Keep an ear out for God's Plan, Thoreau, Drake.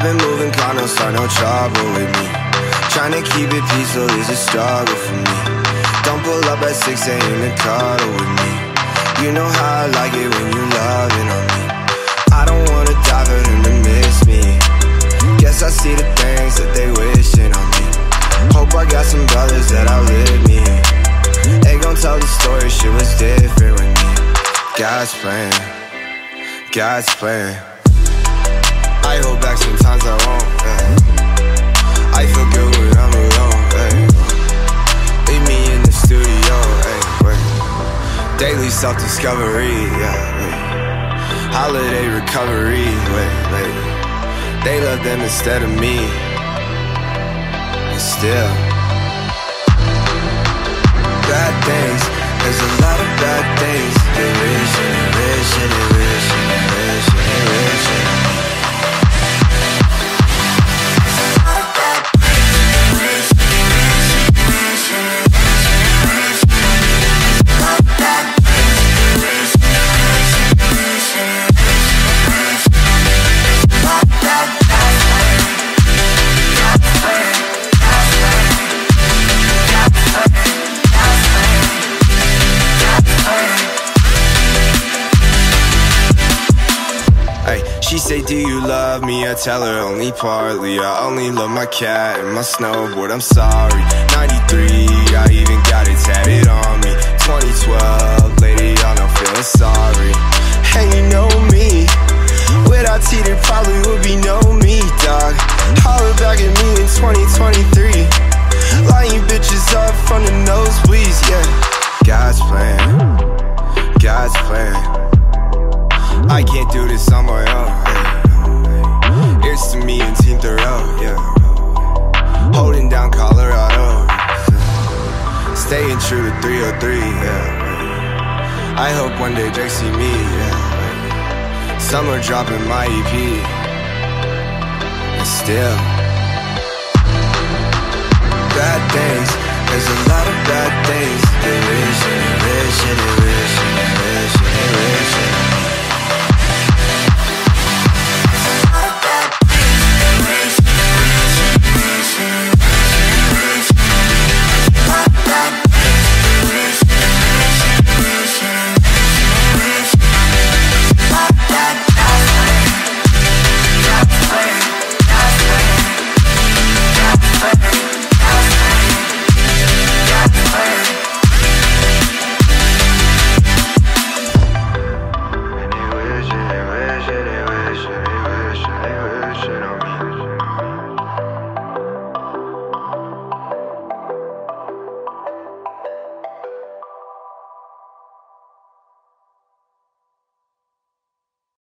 I've been moving kind of start no trouble with me. Trying to keep it peaceful is a struggle for me. Don't pull up at 6 AM and cuddle with me. You know how I like it when you loving on me. I don't wanna die for them to miss me. Guess I see the things that they wishing on me. Hope I got some brothers that outlive me. They gon' tell the story, shit was different with me. God's plan, God's plan. I hold back sometimes I won't, yeah. I feel good when I'm alone, yeah. Leave me in the studio, yeah. Daily self-discovery, yeah. Holiday recovery, yeah. They love them instead of me, and still bad things, there's a lot of bad things. They wish and they wish and they wish and they wish and they wish and they wish. She say, do you love me? I tell her only partly. I only love my cat and my snowboard, I'm sorry. 93, I even got it tatted on me. 2012, lady, y'all know feeling sorry. Hey, you know me. Without T, there probably would be no me, dog. Holler back at me in 2023. Lying bitches up from the nosebleeds, yeah. God's plan, God's plan. I can't do this on my own. Here's to me and Team Thoreau, yeah. Holding down Colorado. Staying true to 303, yeah. I hope one day Drake see me, yeah. Summer dropping my EP. And still